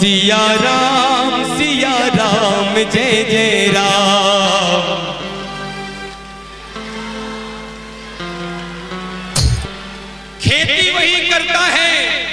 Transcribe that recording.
सिया राम जय जय राम। खेती वही करता है